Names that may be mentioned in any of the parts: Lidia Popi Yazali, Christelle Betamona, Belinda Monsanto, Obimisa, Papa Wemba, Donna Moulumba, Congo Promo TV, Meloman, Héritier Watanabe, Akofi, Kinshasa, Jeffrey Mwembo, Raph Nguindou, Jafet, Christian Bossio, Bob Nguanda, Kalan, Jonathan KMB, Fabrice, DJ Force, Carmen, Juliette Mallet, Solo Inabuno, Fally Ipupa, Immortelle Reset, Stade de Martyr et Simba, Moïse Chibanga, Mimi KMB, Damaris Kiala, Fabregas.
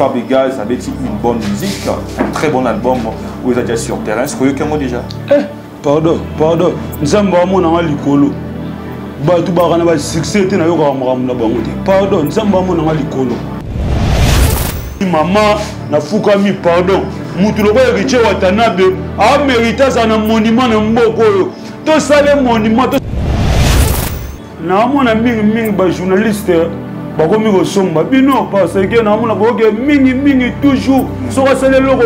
Fabregas avait une bonne musique, un très bon album où ils étaient sur terrain. C'est quoi que déjà? Pardon. Nous avons un licolo. Batou barana ba succès te na yo ka mramna bango te. Pardon, nous avons un licolo. Maman na fukami pardon. Mutu loko ya Héritier Watanabe a mérité ça na monument na mboko yo. To sale monument to. Na mon ami mingi ba journaliste Bino, parce que nous avons mingi toujours. Sur le logo,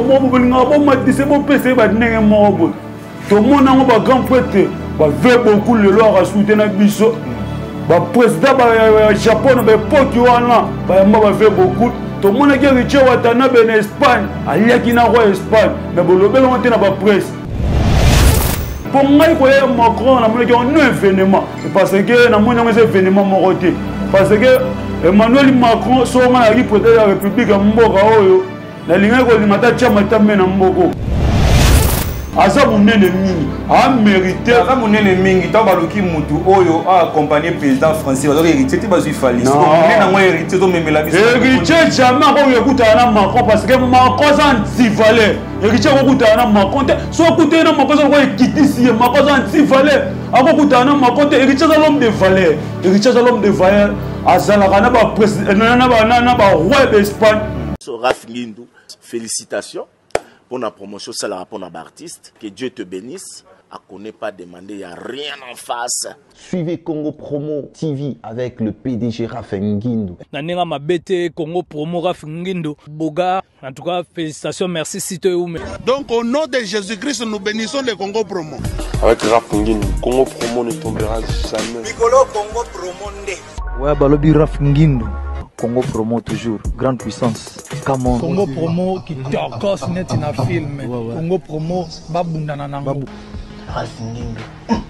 tout le monde a grand prêtre. Il veut beaucoup le loir à soutenir Bisso. Le président du Japon, il veut beaucoup. Tout le monde a Héritier Watanabe en Espagne. Il y a qui n'a pas Espagne. Mais il y a une presse. Pour moi, il y a Macron, il y a un événement. Parce que nous avons un événement moroté. Parce que Emmanuel Macron, son mari protège la République à Mboka Oyo, la ligne de Tchamatame à Mboko. Aza mon ennemi, a mérité. Aza mon ennemi, Tabaluki Moutou Oyo a accompagné le président français. Alors, héritier, tu vas y fallu. Non, non, héritier, tu m'aimes la vie. Héritier, jamais on écoute à Macron parce que Macron s'antivalait. Héritier, on écoute à Macron. Soit écoutez à Macron, on va quitter ici. Macron s'antivalait. Avant écoute à Macron, héritier, c'est l'homme de valeur. Héritier, c'est l'homme de valeur. Raph Nguindou, félicitations pour la promotion, c'est la réponse à l'artiste. Que Dieu te bénisse. À qu'on n'ait pas demandé, il n'y a rien en face. Suivez Congo Promo TV avec le PDG Raph Nguindou. Nanera ma bête Congo Promo Raph Nguindou. Boga, en tout cas, félicitations, merci si tu es où. Donc au nom de Jésus-Christ, nous bénissons le Congo Promo. Avec Raph Nguindou, Congo Promo ne tombera jamais. Piccolo Congo Promo né. Ouais, Balobi Raph Nguindou. Congo Promo toujours. Grande puissance. Comment Congo Promo qui t'encosse net in a film. Congo Promo, Babundananango. Raph Nguindou.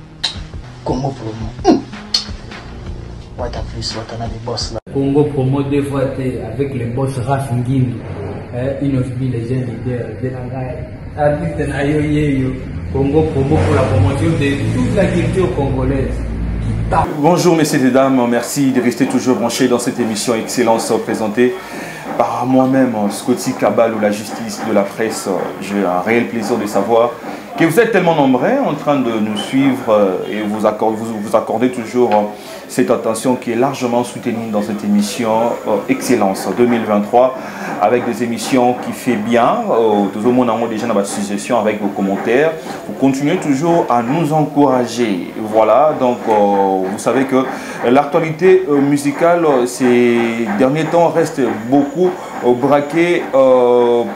Congo Promo. What a plus, what another boss là. Congo Promo deux fois avec le boss Raph Nguindou. Inoffie les jeunes leaders. Artiste Nayoyeyo. Congo Promo pour la promotion de toute la culture congolaise. Bonjour messieurs et dames, merci de rester toujours branchés dans cette émission Excellence présentée par moi-même, Scotty Cabal ou la justice de la presse. J'ai un réel plaisir de savoir que vous êtes tellement nombreux en train de nous suivre et vous accordez toujours cette attention qui est largement soutenue dans cette émission Excellence 2023 avec des émissions qui fait bien. Tout le monde a déjà dans votre suggestion avec vos commentaires. Vous continuez toujours à nous encourager. Voilà, donc vous savez que l'actualité musicale ces derniers temps reste beaucoup braquée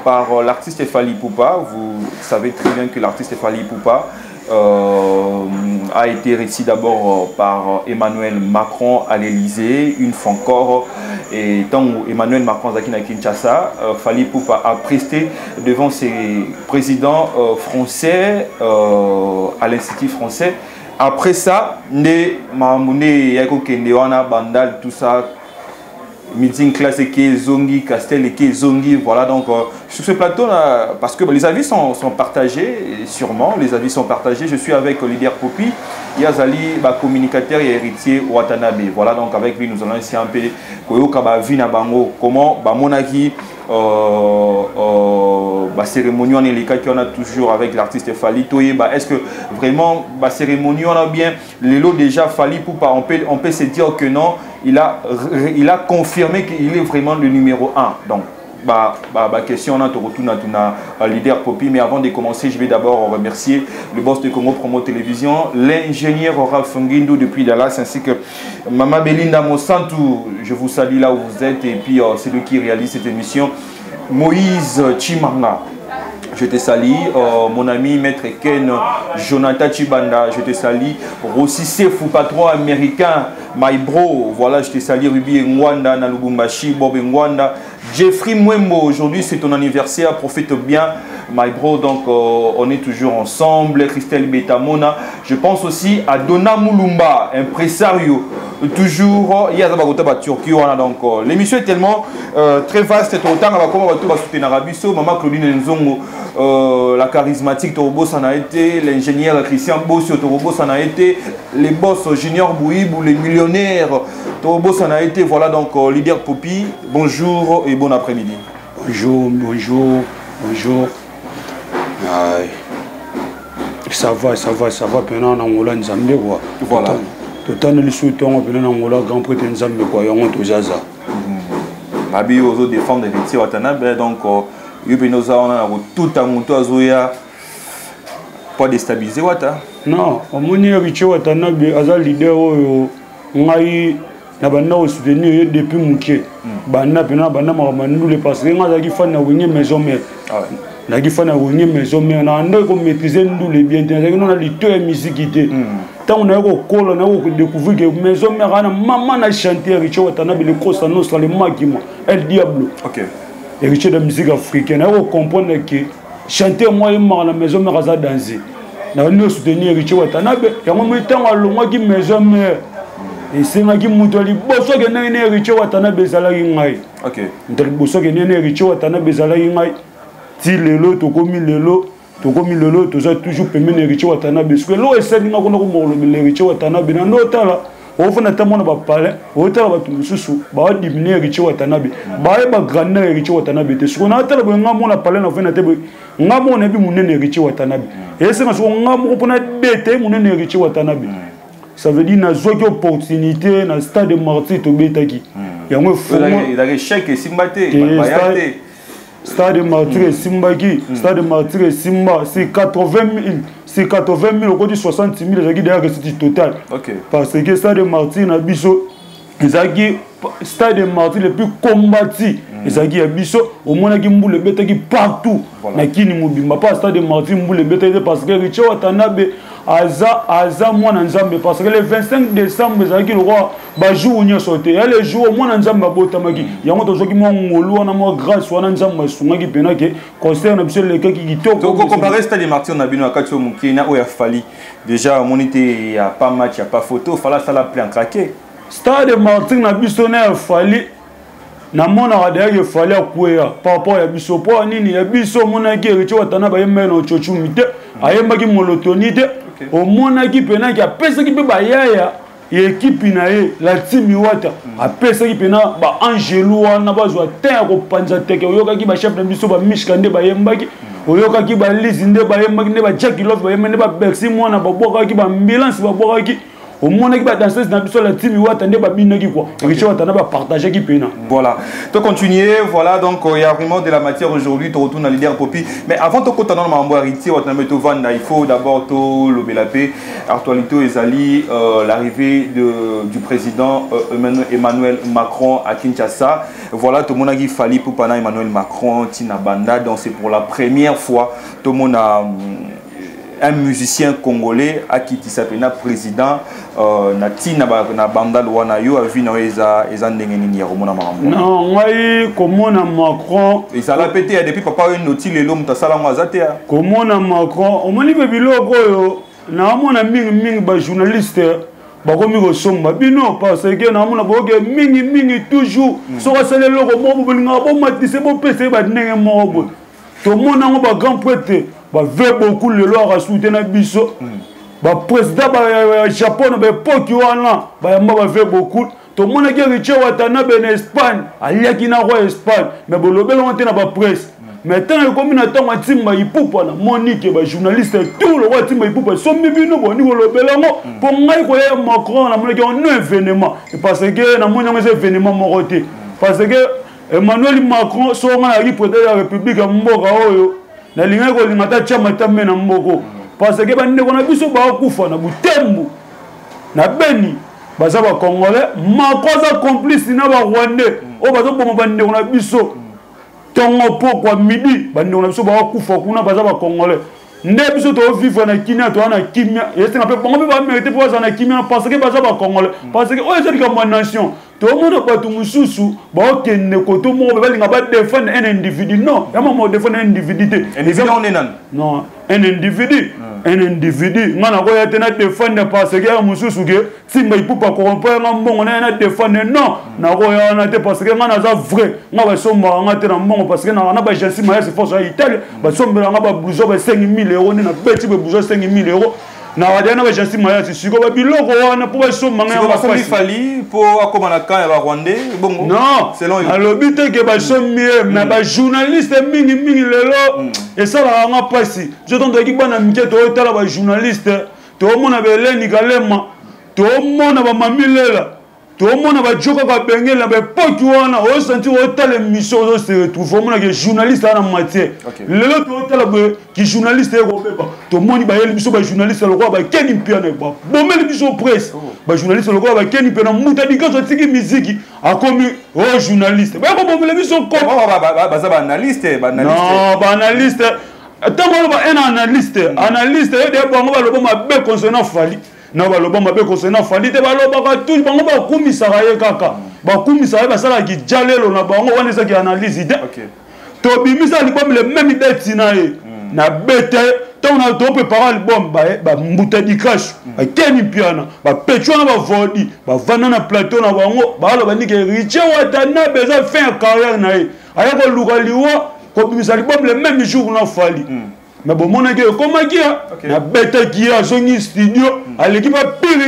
par l'artiste Fally Ipupa. Vous savez très bien que l'artiste Fally Ipupa a été récit d'abord par Emmanuel Macron à l'Elysée, une fois encore. Et tant que Emmanuel Macron à Kinshasa, Fally Ipupa a presté devant ses présidents français à l'Institut français. Après ça, né Mamoune Yako Kendewana Bandal, tout ça, meeting classe et Zongi, Castel et Zongi, voilà donc sur ce plateau là, parce que les avis sont partagés, sûrement, les avis sont partagés, je suis avec Lidia Popi Yazali, communicateur et Héritier Watanabe, voilà donc avec lui nous allons essayer un peu, comment, monaki, cérémonie on est les cas qu'on a toujours avec l'artiste Fally Toye, est-ce que vraiment cérémonie on a bien les lots déjà Fally Ipupa, on peut se dire que non, il a confirmé qu'il est vraiment le numéro 1. Donc question on a tout retourné à Leader Popi, mais avant de commencer je vais d'abord remercier le boss de Congo Promo Télévision, l'ingénieur Raph Nguindou depuis Dallas, ainsi que maman Belinda Monsanto, je vous salue là où vous êtes, et puis c'est lui qui réalise cette émission, Moïse Chibanga, je te salue, mon ami maître Ken Jonathan Chibanda, je te salue, Rossissé Fou Patron américain, my bro, voilà, je te salue, Ruby Nguanda, Nalubumbashi, Bob Nguanda, Jeffrey Mwembo, aujourd'hui c'est ton anniversaire, profite bien, my bro, donc on est toujours ensemble, Christelle Betamona, je pense aussi à Donna Moulumba, impresario, toujours Yazabagota Turquie, voilà donc l'émission est tellement très vaste, et autant on va tout soutenir Arabiso, maman Claudine Nzongo, la charismatique Torobo ça n'a été, l'ingénieur Christian Bossio Torobo ça n'a été, les boss Junior Bouibou, les millionnaires Torobo ça n'a été, voilà donc Lidia Popi, bonjour et bon après-midi. Bonjour, bonjour, bonjour. Aïe. Ça va, pendant on a un Angola Nzambe quoi. Voilà. Tout en le soutenant, pendant on a un Angola Grand Prix Nzambe quoi, on a tout ça. Mabi aux autres défendre les Héritier Watanabe, donc Yubinoza on a tout à monter à Zoya. Pas déstabiliser Wata. Non, on a un Héritier Watanabe, Azal leader on a eu. Na bana au souvenir depuis Mouké bana bana bana nous les passer na la gifane na wingé maison mère la gifane na wingé maison mère na ando ko maîtriser nous les bien dans nous la littérature musique tant on a ko colo na ko découvrir que maison mère ana maman na chanter Héritier Watanabe le cross nos sur le magima El Diablo. OK. Héritier de musique africaine na ko comprendre que chanter moi la maison mère za danser na nous soutenir Héritier Watanabe ya mo tant à longa ki maison mère. Et c'est moi qui monte les bosses que n'a rien Héritier Watanabe Zalai ngai. OK. Dans les bosses que n'a rien Héritier Watanabe Zalai ngai. Si le lot tu commis le lot, tu as toujours permis Héritier Watanabe. Parce que l'eau est celle n'a qu'on a comme le Héritier Watanabe dans notre là. Au fond notamment on va parler, au tard va tout sous, va diminuer Héritier Watanabe. Ba ba grandir Héritier Watanabe. Parce qu'on a tard on a parlé on fait na table. Ngamo on a vu mon Héritier Watanabe. Et c'est parce qu'on ngamo on a bêté mon Héritier Watanabe. Ça veut dire que nous avons une opportunité dans le stade de Martyr et Simba. Stade de Martyr et Simba. Stade de Martyr et Simba. C'est 80 000. C'est 80 000 au côté de 60 000. C'est derrière le site total. Parce que le stade de Martyr n'a pas le stade de Martyr le plus combattu. Et ça qui est biso au moins qui moule bête qui partout na kini mobimba pas stade de Martyr moule bête parce que Héritier Watanabe aza mwana nzambe parce que le 25 décembre ça qui le roi ba jour on sortait le jour mwana nzambe abotamaki yango to joki mwa ngolo na mwa grâce wana nzambe sungaki penake concerne biso le cas qui toko comparer stade de Martyr na bino akati o mukina o ya Fally déjà monité ya pas match ya pas photo fala ça la plan craquer stade de Martyr na biso na Fally. Je suis fallu par rapport à biso pour nini ya biso monaki Héritier Watanabe meno chochumite ayembaki monotonité au monaki pena ki apesa ki pe bayaya équipe na ye la team wata apesa ki pena ba Angelo wana bazwa terre ko panza teke oyokaki ba chef de biso ba mishkande bayembaki oyokaki ba lizinde bayembaki ne ba Jacky Love bayembaki ne ba Bexi mwana babokaki ba ambulance babokaki. Au moins, il y a des danseuses dans la team, qui voilà. Tu continues, voilà, donc il y a vraiment de la matière aujourd'hui, tu retournes à Lidia Popi. Mais avant de continuer à m'embarrasser, il faut d'abord lever la paix. Actualité et Zali, l'arrivée du président Emmanuel Macron à Kinshasa. Voilà, tout le monde a dit Fally Ipupa Emmanuel Macron, Tina Banda. Donc c'est pour la première fois, tout le monde a... un musicien congolais a quitté sa pena président nati na banda wana yo a vu na eza ndenge nini ya komona makambo non ngai komona Macron ezala pété ya depuis papa yo noti lelo mutasala ngwa zate ya komona Macron omoni be biloko yo na mona mingi ba journaliste bakomi kosomba bino parce que na mona boke mingi toujours so rasele loko mo bolinga bo matise bo pese ba ndenge mobo to mona ngo ba grand prêtre bah veut beaucoup le loi à soutenir biso bah président bah Japon bah poki wana bah moi bah veut beaucoup tout le monde a dit Héritier Watanabe en Espagne allié qui n'a pas Espagne mais bon le bel on tient pas presse maintenant le commune attend ma team bah Ipupa na Monique bah journaliste tout le roi team bah Ipupa sont mis bino bon niveau le bel on pour moi il faut y aller Macron la monnaie qui on un événement parce que na monnaie mais événement moroté parce que Emmanuel Macron sont à la président de la République à Mboka oyo. La ligne parce que na beni congolais complice na ba rwandais o bazo na biso tongo pokwa midi na biso kuna ba congolais nde biso to vivre na kinya to na kimia et c'est un peu ba mériter pour ça na kimia parce que ba congolais parce que o nation tout le monde n'a pas tout mususu, bah ok, ne koto mo, bah il n'a pas défendre un individu, non, il m'a défendre un individu. Non, un individu, moi n'a pas été défendre parce que un mususu que si mais il peut pas corrompre un bon, on a défendre non, n'a pas été parce que moi n'a pas vrai, moi bah somme on a été un bon parce que n'a pas gentil mais c'est force à Italie, bah somme on a pas bougé bah 5 000 euros, on a bêté bah bougé 5 000 euros. journaliste. Non, le bon mabé concernant Fally, tu vas le bagarre tout, bango ba kumi saraye kaka, ba kumi saraye basala ki jalelo na bango wana sa ki analyse idée. To Obimisa l'album le même idée tinae, na bête, tant on a trop préparé l'album ba mbuta di cash, ba Ken Jonathan, ba Petro na ba Vodi, ba vana na plateau na bango, ba lo ba ni ke Héritier Watanabe beza fin carrière nae. Aya ko luka liwa, ko Obimisa l'album le même jour na Fally. Mais bon, mon ami, comme il y a bête qui a son studio, l'équipe a pire,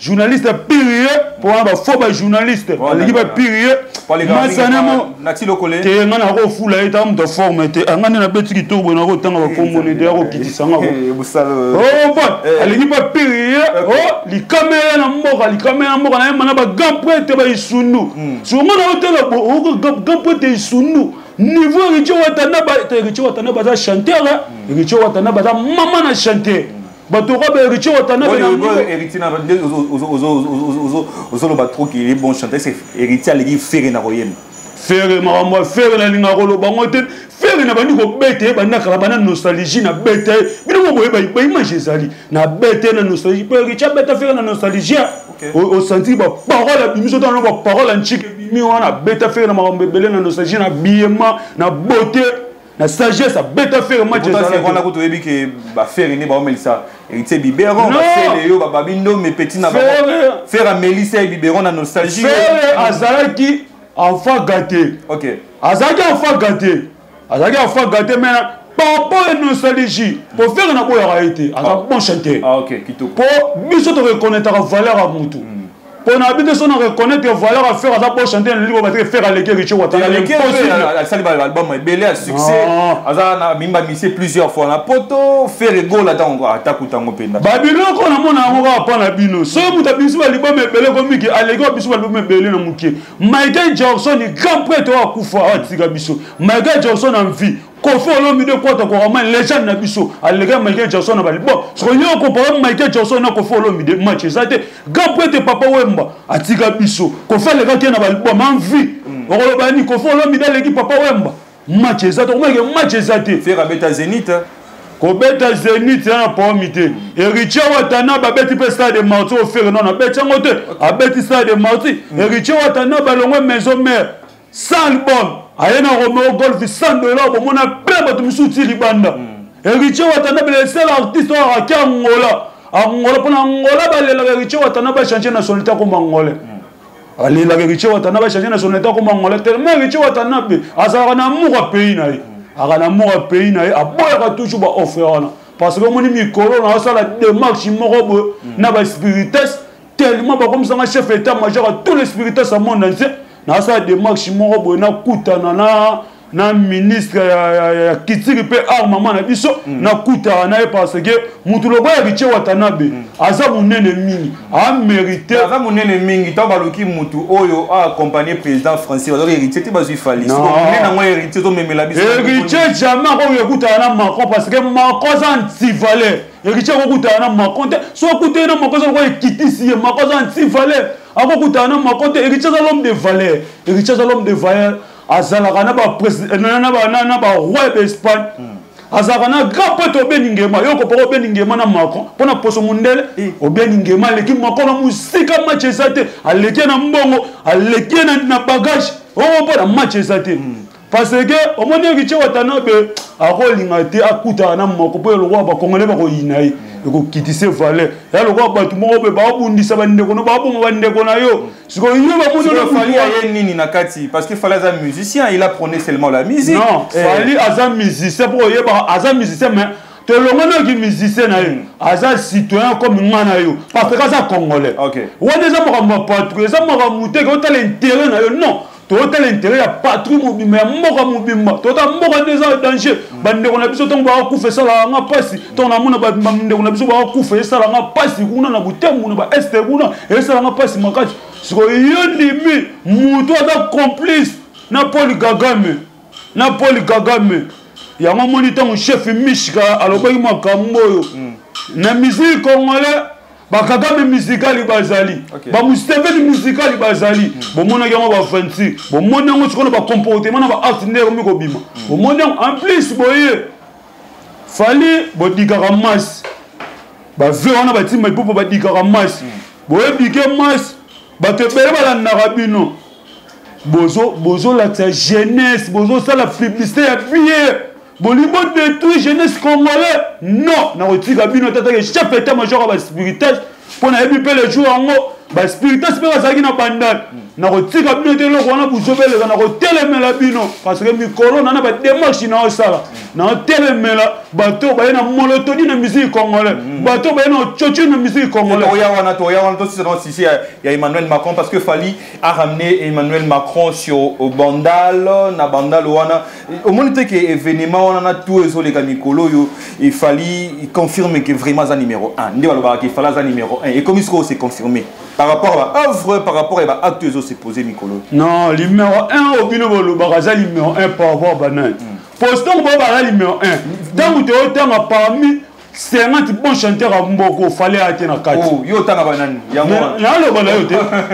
journaliste a pire, pour un faux journaliste, l'équipe a pire. Niveau Héritier Watanabe, Héritier Watanabe est chanteur, Héritier Watanabe est maman à chanter. Héritier Watanabe est un bête à faire dans ma bébé, dans nos sages, dans billement, dans beauté, dans sagesse, bête à faire. Moi, je ne sais pas si on a fait une Melissa. Héritier Biberon, Babino, mes petits n'avaient pas fait à Melissa et Biberon dans nos sages. Faire à Zalaki, enfant gâté. Ok. Azaki, enfant gâté. Azaki, enfant gâté, mais par rapport à nos sages, pour faire un peu la réalité, à la bonne chanter. Ah, ok, quitte. Pour mieux se reconnaître la valeur à Moutou. Pour habiter son reconnaître que valeur à faire à pour chanter un livre va faire à l'équipe Héritier Watanabe. L'album est belé à succès. Azana m'a missé plusieurs fois la poto faire les goals à tango attaque ou tango penda. Babylon qu'on a mon amour à prendre à Bino. Ce bout à Bissou à l'album est belé comme Mickey. Allégo Bissou à l'album est belé dans Mouké. Michael Johnson est grand prêtre à Koufa à Tigabisso. Michael Johnson en vie. Confort l'homme de quoi t'as couramment les gens n'abusent à l'égard Michael Johnson à Balibon. Ce qu'on a comparé Michael Johnson à confort l'homme de match. Ça a été gampé papa Wemba à Tigabisso. Confort les gars qui n'ont pas le bon en vie. On va dire confort l'homme de l'équipe papa Wemba. Match ça on va dire match ça été faire à Beta Zenith. Kobeta Zenith un pomité. Héritier Watanabe bête pe Stade de Martyr offert non à bête ngote à bête Stade de Martyr. Héritier Watanabe longwe maison mère sans le bon. Ayana Romeo Golf $100 pour mon appel à tout soutien Libanda. Héritier Watanabe le seul artiste à qui Angola. Angola pour Angola, Héritier Watanabe a changé nationalité comme Angolais. Héritier Watanabe a changé nationalité comme Angolais. Tellement Héritier Watanabe a un amour à pays. A un amour à pays, a boire toujours offrir. Parce que mon ami Corona, ça la démarche, Morobo, n'a pas spirites. Tellement comme ça, chef état-major à tous les spirites à monde entier. Na sa démarche mon robo na kutana na ministre ya kitiri pe armement na biso na kutana na parce que mutu lobo ya Héritier Watanabe aza munene mingi a mérité aza munene mingi ta baluki mutu oyo a accompagner président français alors héritier ti bazui Fally so munene ngwa héritier to memela biso héritier jamais ko kutana na Macron parce que Macron za antivaleur héritier ko kutana na Macron so kutana na Macron so ko kitisi Macron za antivaleur. Avant que tu aies ma compte, Héritier à l'homme de valeur. Héritier à l'homme de valeur. Azarana ba président, na ba roi d'Espagne. Azarana grand pote au Beningema. Yo ko poro Beningema na Macron. Pona poso mundele au Beningema l'équipe Macron na musique match ezate. Aleke na mbongo, aleke na bagage. Oh pona match ezate. Parce que au moment Héritier Watanabe a rolingate akuta na Macron pour le roi ba Congolais ba ko inaye. Qui dit c'est valeur. Il y a le roi Batumo, Baboun, Sabane, Baboun, Wandekonayo. Ce que il Nakati, parce qu'il fallait un musicien, il apprenait seulement la musique. Non, il fallait un musicien pour y avoir un musicien, mais Tu es le musicien, un citoyen comme un parce que c'est congolais. Ok. Ou déjà pour ma patrouille, ça m'a ramouté, tu as l'intérêt, non. Tu as l'intérêt à patrouille, mais à mort, tu as mort déjà danger. On a besoin de ça, on a passé. On a besoin de ça, on a passé. On a bouté, on a passé. On a passé. On a il y a un moment où chef Mishka, alors il y a un musique congolaise, il musical Bazali. Musical Bazali. En plus, fallait bon, les mots de tout, jeunesse congolais, non. Nous avons dit que chef état-major a un spiritage. Pour nous avoir le jour en haut, le spiritage peut être un bandage. Nous avons dit que nous avons sauvé les gens, nous avons télémé la bino. Parce que le corona n'a pas de démarche, nous avons ça. Nous avons télémé la bateau, nous avons monotonie de musique congolaise. Bateau, nous avons tchotchou de musique congolaise. Il y a Emmanuel Macron, parce que Fally a ramené Emmanuel Macron sur Bandal. Au moment où l'événement, on a tous les gamicolo, il fallait confirmer que vraiment c'est numéro 1. Il fallait numéro 1. Et comme il s'est confirmé par rapport à l'œuvre, par rapport à l'acte, c'est posé Nicolo. Non, le numéro 1 au Bino Boloubaraza, le numéro 1 par rapport à Banane. Postons le numéro 1. Dans le temps, parmi 50 bons chanteurs à Mboko, fallait atteindre 4. Oh, il y a autant de bananes. Il y a un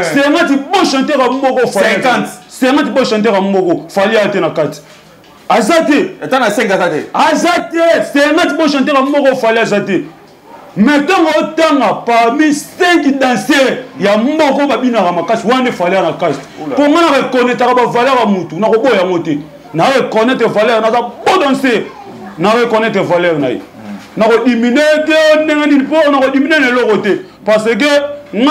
50 bons chanteurs à Mboko, fallait atteindre 4. 50 bons chanteurs à Mboko, fallait atteindre 4. Azate. Attends, à 5 Azate. Azate, 50 bons chanteurs à Mboko, fallait Azate. Maintenant, autant parmi 5 danseurs, il y a un mot qui a la casse. Pour moi, reconnaître la valeur à Moutou, on a reconnaître la valeur, on a beau danser, on a reconnaître la valeur. On a diminué le côté. Parce que on a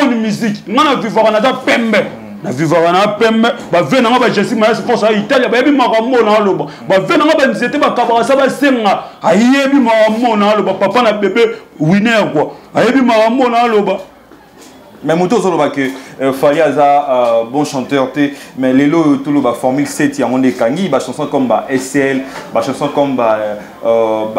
bonne musique, on a vivre en pembe. Na vivarana pembe ba vena nga ba jesi ma sponsor Italia ba yebi makambo na loba ba vena nga ba nzete ba kabara sa ba senga ayebi makambo na loba papa na bébé winner quoi ayebi makambo na loba mais moto zo loba que Fally aza bon chanteur té mais lelo tout loba formule 7 ya monde kangi ba chanson comme ba SL ba chanson comme ba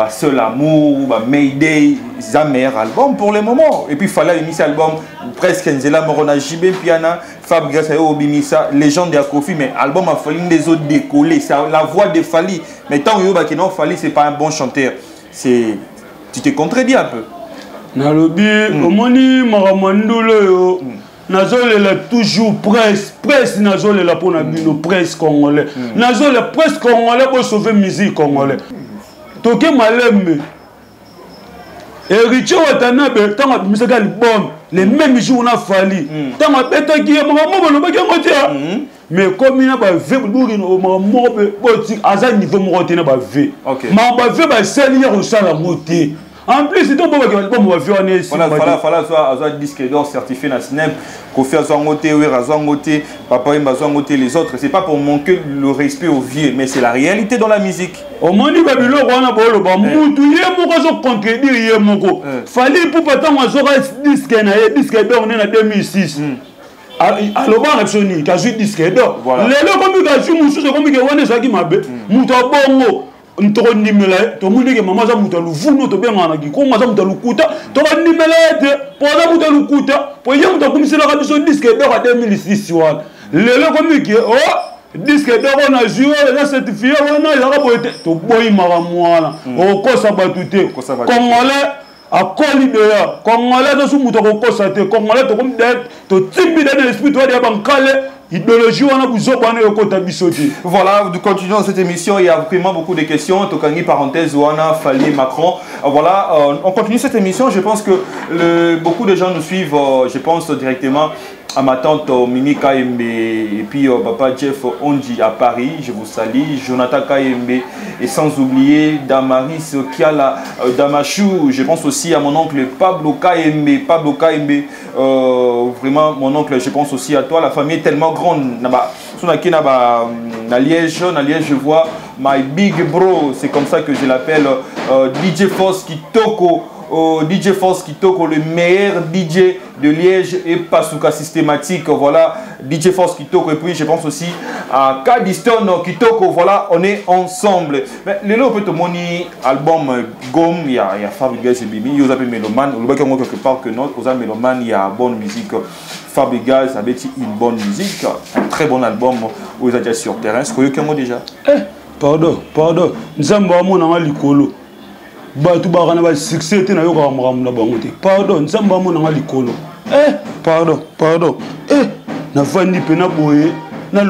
seul amour ba Mayday Zamer album pour le moment et puis Fally a mis album presque Nzela Morona JB Mpiana Fabregas et Obimisa, légende de Akofi, mais l'album a fallu les autres décoller. C'est la voix de Fally. Mais tant que non, Fally, ce n'est pas un bon chanteur. Tu te contredis un peu. Nazole est toujours presse Nazole la pour nous presse congolais. Nazole presse congolais pour sauver musique congolais. Toké malem. Héritier Watanabe, tant que musique album. Les mêmes jours, on a fallu. Tant que qui est mais comme il y a un vieux, en plus, c'est un disque d'or certifié national. Kofi a zangoté, Ouer a zangoté, Papa Imba a zangoté, les autres. C'est pas pour manquer le respect aux vieux, mais c'est la réalité dans la musique. Au moment où Babylon a le bambou, il y a mon raison contredire, il y a mon go. Fally pour pas tant un disque d'or en 2006. Alors, on a répondu, t'as juste disque d'or. Les gens qui ont dit, disque d'or on a joué, on a certifié, on a raboté. Tout boy maramoana. On cause à batouté. Congolais à colibéa. Congolais dans son mouton on cause à te. Congolais tu comme d'être. Tu timide dans l'esprit toi des bancales. Idéologie on a besoin de côté bisoté. Voilà, nous continuons cette émission. Il y a vraiment beaucoup de questions. Tokani parenthèse on a Fally Macron. Voilà, on continue cette émission. Je pense que beaucoup de gens nous suivent. Je pense directement à ma tante Mimi KMB et puis papa Jeff Onji à Paris, je vous salue, Jonathan KMB et sans oublier Damaris Kiala Damachou, je pense aussi à mon oncle Pablo KMB, vraiment mon oncle, je pense aussi à toi, la famille est tellement grande, na Liège, je vois my big bro, c'est comme ça que je l'appelle, DJ Force Kitoko. DJ Force Kitoko, le meilleur DJ de Liège et Pasuka systématique. Voilà, DJ Force Kitoko. Et puis je pense aussi à Cadiston Kitoko. Voilà, on est ensemble. Mais le lot peut moni album Gom, il y a Fabregas et Bibi, il y a Meloman. On voit quelque part que notre aux Meloman, il y a bonne musique. Fabregas avait une bonne musique, un très bon album aux Adja sur terrain. Ce que vous avez déjà. Pardon. Nous sommes vraiment l'icolo. Pardon, nous sommes vraiment l'icolo. Pardon. Nous sommes na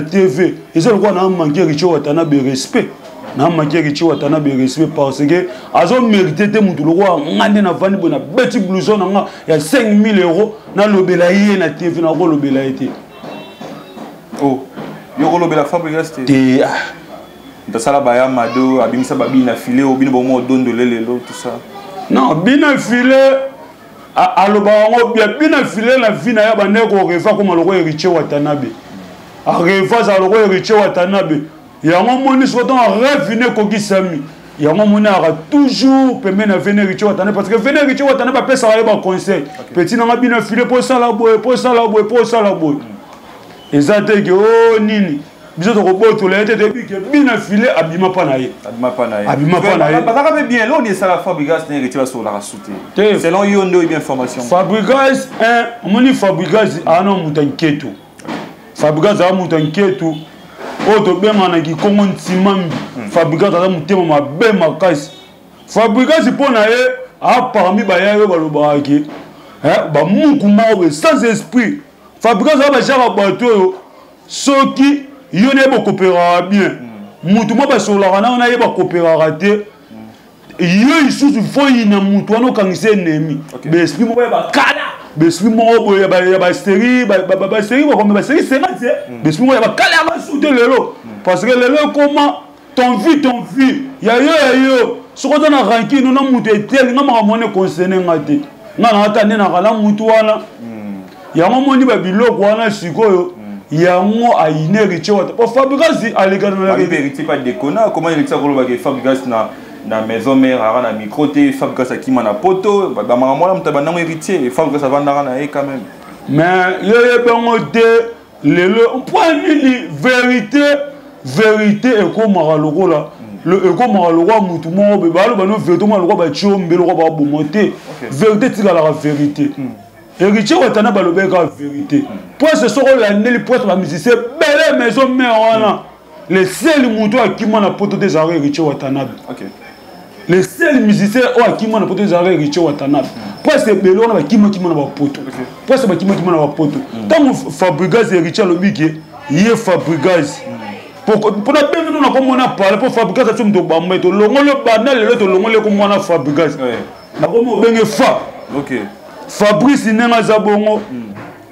TV. Et c'est pourquoi nous manquons Héritier Watanabe respect. Nous manquons Héritier Watanabe respect parce que nous méritons de nous roi. Nous avons un petit blouson. Il y a 5 000 €. Nous avons la TV. Nous avons la TV. Oh, nous avons la Fabrice. Ndasala baya mado abimisa babi na filé obino bomo dondo lelelo tout ça. Non, bina filé a loba ngo bien bina filé la vie na ya baneko reva comme le Héritier Watanabe. A reva za le Héritier Watanabe. Ya ngomoni soto rêve ne ko gisami. Ya ngomoni a toujours permet na venir Héritier Watanabe parce que venir Héritier Watanabe pesa ba ba conseil. Petit na bina filé pour ça la boy. Ezate ke o nini. Bisous de robot, tu l'as depuis que bien filé Abima Panaye. Parce que bien, l'on dit ça la Fabregas n'est retiré sur la rassouté. Selon Yondo et bien formation. Fabregas, mon Fabregas, ah non, moutanketo. Fabregas, ah moutanketo. Autre bien, on a dit comment Timam. Fabregas, ah moutem, ma belle ma casse. Fabregas, pour n'aille, ah parmi Bayer, Balobaraki. Bah, mon Kumau, sans esprit. Fabregas, ah, bah, j'ai un bateau. Ceux qui. Il y a beaucoup de coopérera bien. Moutouba Basolana, on a eu beaucoup de coopérera raté. Il y a eu sous voyage dans Moutouano quand il s'est ennemi. Mais esprit moi, Kala. Mais esprit moi, il y a Bastéri, c'est mal. Mais esprit moi, il y a Kala va souder le lot. Parce que le lot, comment ton vie. Il y a eu. Ce qu'on a ranké, nous avons monté tel, nous avons monté concerné. Nous avons attendu dans la Moutouana. Il y a un moment où il y a eu le Guana Chico. Il y a un mot à Héritier Watanabe. Fabregas à l'égal de la vérité, pas déconner. Comment il est ça que Fabregas dans la maison mère, à la microté, Fabregas à qui m'a poto, maman, t'as un héritier, Fabregas avant d'arriver quand même. Mais il y a un point de vérité, et comme à l'euro là. Le comment le roi Moutoumou, le roi Bachom, le roi Boumonté. Vérité, c'est la vérité. Héritier Watanabe a la vérité. Pour ce soir, l'année, les poètes, la musique, c'est belle maison, mais on a. Les seuls moutons à qui m'ont apporté des arrêts, Héritier Watanabe. Les seuls musiciens à qui m'ont apporté des arrêts, Héritier Watanabe. Pour ce bel homme, qui m'ont apporté. Pour ce qui m'ont apporté. Tant que Fabregas et Héritier Watanabe, il y a Fabregas. Pour la peine, nous avons parlé pour Fabregas, nous avons parlé de l'ongle banal et l'autre l'ongle comme on a Fabregas. Nous avons parlé de Fab. Fabrice Nenazabongo.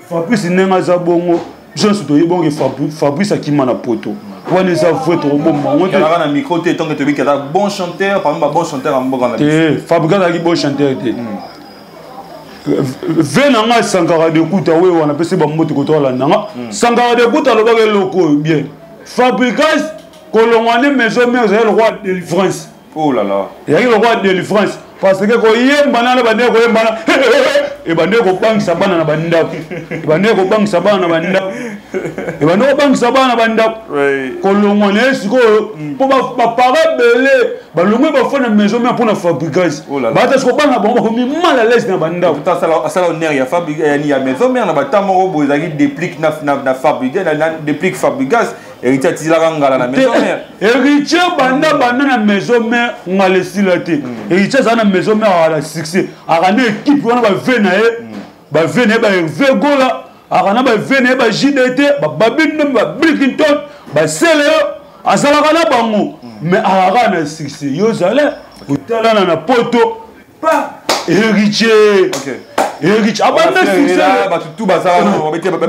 Fabrice Nenazabongo. Je suis bon Fabrice a qui m'a poto. On les a fait trop bon. Il y a un micro tant que tu dis qu'il y a un bon chanteur, par exemple, un bon chanteur en bon Fabrice a un bon chanteur. Venanga Sankara de Kouta, oui, on a passé bon mot de Kouta là. Sankara de Kouta, le bagage loco, bien. Fabrice, Colomane, mais jamais le roi de délivrance. Oh là là. Il y a le roi de délivrance. Parce que quand il y a un banane, Héritier Tizilanga la maison mère. Héritier Banda la maison mère, on a laissé la tête. Héritier ça la maison mère à la succès. Arana équipe on va venir Gola, Arana va venir ba JDT, ba Babine ba Brickington, ba Seleo, Azalagana bango. Mais Arana succès. Yo zala, utala na poto. Pas héritier. Héritier abanda succès ba tout bazala on bete ba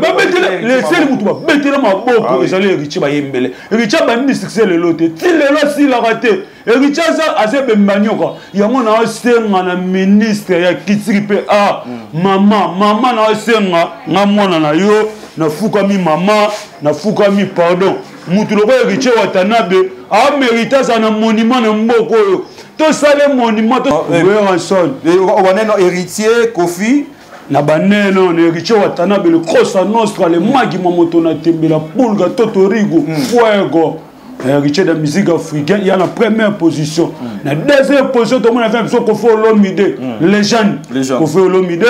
les seuls mutu ba bete na maboko ezali héritier ba yembele héritier ba ni succès le lot ti le lot si la raté héritier ça azebe manyoka yango na senga na ministre ya kitiki pe ah maman na senga ngamona na yo na fukami maman, na fukami pardon. Moutoulo Héritier Watanabe a mérité un monument na mboko yo. To sale monument to en son. On héritier Kofi na baneno na Héritier Watanabe le Cosa Nostra le magi mamoto na tembela pulga totorigo fuego. Héritier de la musique africaine, il y a la première position. La deuxième position, tout le monde a fait un qu'on fait l'homme idée. Les jeunes, qu'on fait l'homme idée.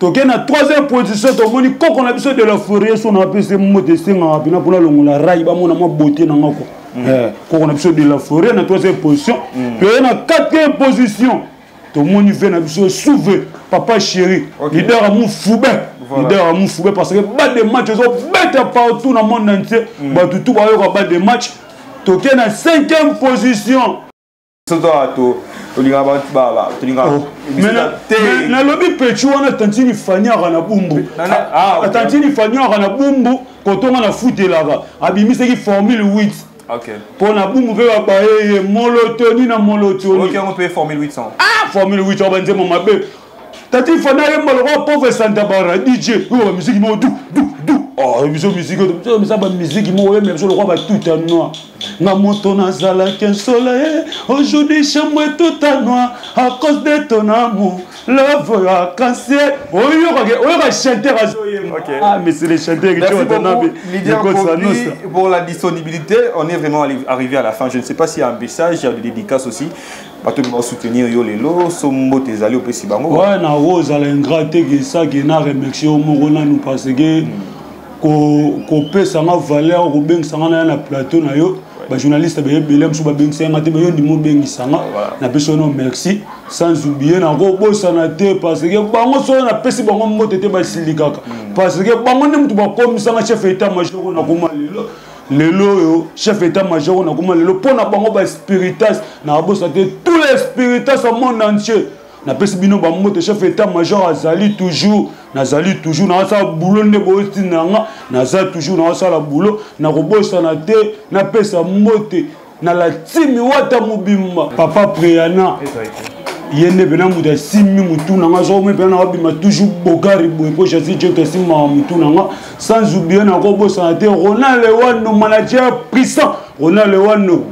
Donc, il y a la troisième position, tout le monde quand on a besoin de la forêt, on a besoin de mot de signe, on a besoin de la raille, on a besoin de beauté. Quand on a besoin de la forêt, la troisième position. Puis il y a la quatrième position. Tout le monde fait un soulever, papa chéri. Leader à mon foubé. Leader à mon foubé parce que bat des matchs, ils ont bête partout dans le monde entier. Tout le monde bat des matchs. Toké na 5e position. Na lobi pechu wana tantini fanyara na bumbu. Tantini fanyara na bumbu kotonga na futelaka. Abimisa ki formule 8. OK. Pour na bumbu va ba ye molotoni na molotoni. OK, on peut formule 800. Ah, formule 8 on va dire mon mabe. Tantini fanyara moloko pauvre Santa Bara DJ. Oh, musique mo dou dou dou. Oh, musique, musique, même sur le roi va tout en noir. Aujourd'hui, chez moi tout en noir. À cause de ton amour, l'œuvre a cassé. Oh, ah, mais c'est les chanteurs qui ont pour la disponibilité, on est vraiment arrivé à la fin. Je ne sais pas s'il y a un message, il y a des dédicaces aussi. Tout le monde soutenir yo les lots, sombo tes allés au Pessi Bango. Ouais, na rose à l'ingraté que ça qui n'a remercié au Morona nous parce que. Copé ça m'a valeur ou bien ça n'a un plateau na yo ba journaliste ba belem sou ba bien ça m'a te ba yo di mo bien ça na personne merci sans oublier na go bossa na te parce que bango so na pesi bango moto te ba silikaka parce que bango ne mutu ba comme ça chef état major na kuma lelo lelo chef état major na kuma lelo pour na bango ba spiritas na bossa te tous les spiritas au monde entier. Na pesi bino ba moto chef état major azali toujours Nazali toujours dans sa boulot ne bosse nanga Nazali toujours dans sa boulot na robosa na te na pesa mote na la timi wata mubimba papa Préana yende bena muda simi mutu nanga zo me bena obima toujours bogari boyko jasi je te sima mutu nanga sans oublier na robosa na te Ronald Lewano manager puissant Ronald Lewano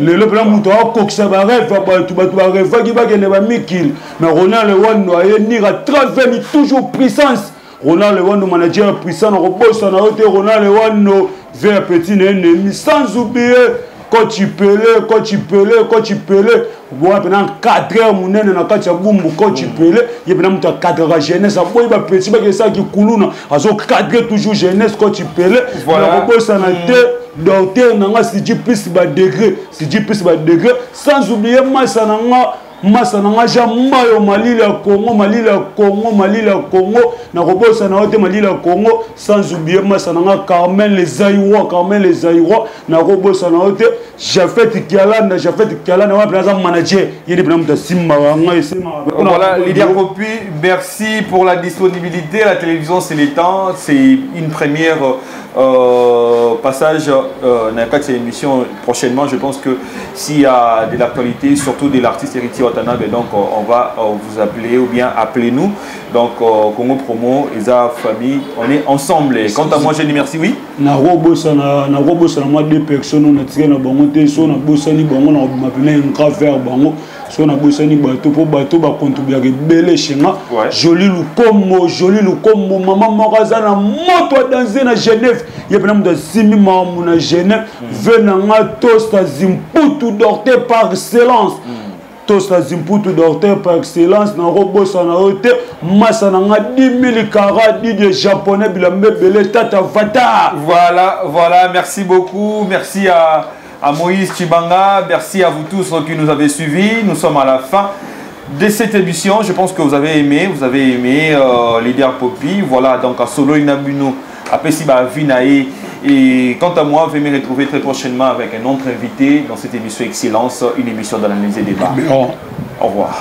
le plan muto akoksa ba rêve ba tu ba rêve ki ba gene ba mikil mais Ronald Lewano a nira 30 toujours puissance Ronald Lewano manager puissant robosa na ote Ronald Lewano vers petit ennemi sans oublier quand tu peux le bois pendant 4 heures monene na katia bumbu quand tu peux le il pendant muto cadre jeunesse a boy ba petit ba ke ça ki kuluna azo cadre toujours jeunesse quand tu peux le robosa na te donc, si tu puisses bas degré, si tu puisses bas degré, sans oublier Massananga, Jamaïo, Mali, la Congo, Narobo, Sanaote, Mali, la Congo, sans oublier Massananga, Carmen, les Aïwa, Narobo, Sanaote, Jafet, Kalan, on va un manager. Il y a des problèmes de Simmaranga et Simmaranga. Voilà, Lidia Popi, merci pour la disponibilité. La télévision, c'est les temps, c'est une première. Passage dans cette émission prochainement, je pense que s'il y a de l'actualité, surtout de l'artiste Héritier Watanabe, donc on va vous appeler ou bien appelez-nous. Donc Congo Promo, Eza famille, on est ensemble. Et quant à moi, je dis merci, oui. Na robosa na robosa na moi deux personnes on a tiré na bango te so na bosani bango na m'appeler un grave vers bango so na bosani bato ba contribuer belé chenga joli lukombo maman moraza na moto danser na Genève. Il y a plein de Zimima Mouna Genève, venant à Tosta Zimputu d'Orté par excellence. Tosta Zimputu d'Orté par excellence, dans Robo Sanaote, Massananga, 10 000 carats, 10 de japonais, Bilambébele, Tata Vata. Voilà, merci beaucoup, merci à Moïse Chibanga, merci à vous tous qui nous avez suivis, nous sommes à la fin de cette émission, je pense que vous avez aimé Lidia Popi, voilà donc à Solo Inabuno. Après, si bah, Vinae et quant à moi, je vais me retrouver très prochainement avec un autre invité dans cette émission Excellence, une émission d'analyse et débat. Oh. Au revoir.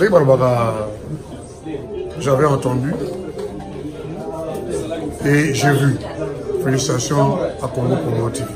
Oui, Barbara, j'avais entendu et j'ai vu. Félicitations à Congo Promo TV.